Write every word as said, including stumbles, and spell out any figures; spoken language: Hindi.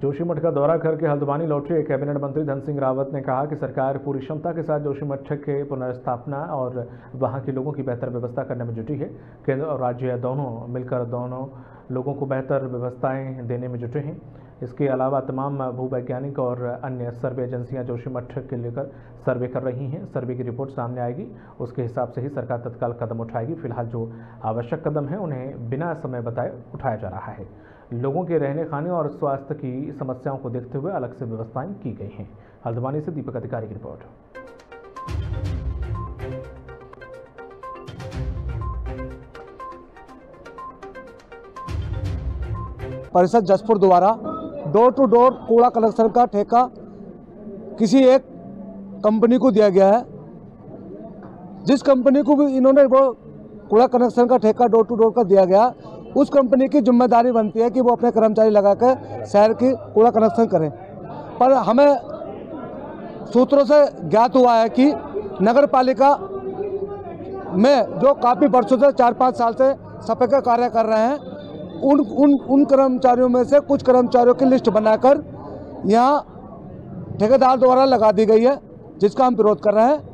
जोशीमठ का दौरा करके हल्द्वानी लौटे कैबिनेट मंत्री धन सिंह रावत ने कहा कि सरकार पूरी क्षमता के साथ जोशीमठ के पुनर्स्थापना और वहां के लोगों की बेहतर व्यवस्था करने में जुटी है। केंद्र और राज्य दोनों मिलकर दोनों लोगों को बेहतर व्यवस्थाएं देने में जुटे हैं। इसके अलावा तमाम भूवैज्ञानिक और अन्य सर्वे एजेंसियां जोशीमठ के लेकर सर्वे कर रही हैं। सर्वे की रिपोर्ट सामने आएगी, उसके हिसाब से ही सरकार तत्काल कदम उठाएगी। फिलहाल जो आवश्यक कदम है उन्हें बिना समय बताए उठाया जा रहा है। लोगों के रहने खाने और स्वास्थ्य की समस्याओं को देखते हुए अलग से व्यवस्थाएं की गई हैं। हल्द्वानी से दीपक अधिकारी की रिपोर्ट। परिषद जसपुर द्वारा डोर टू डोर कूड़ा कलेक्शन का ठेका किसी एक कंपनी को दिया गया है। जिस कंपनी को भी इन्होंने कूड़ा कलेक्शन का ठेका डोर टू डोर का दिया गया, उस कंपनी की जिम्मेदारी बनती है कि वो अपने कर्मचारी लगाकर शहर की कूड़ा कलेक्शन करें। पर हमें सूत्रों से ज्ञात हुआ है कि नगर पालिका में जो काफ़ी वर्षों से चार पाँच साल से सफाई का कार्य कर रहे हैं, उन उन उन कर्मचारियों में से कुछ कर्मचारियों की लिस्ट बनाकर यहाँ ठेकेदार द्वारा लगा दी गई है, जिसका हम विरोध कर रहे हैं।